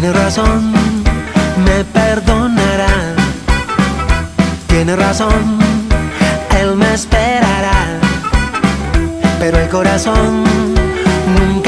Tiene razón, me perdonará. Tiene razón, él me esperará. Pero el corazón nunca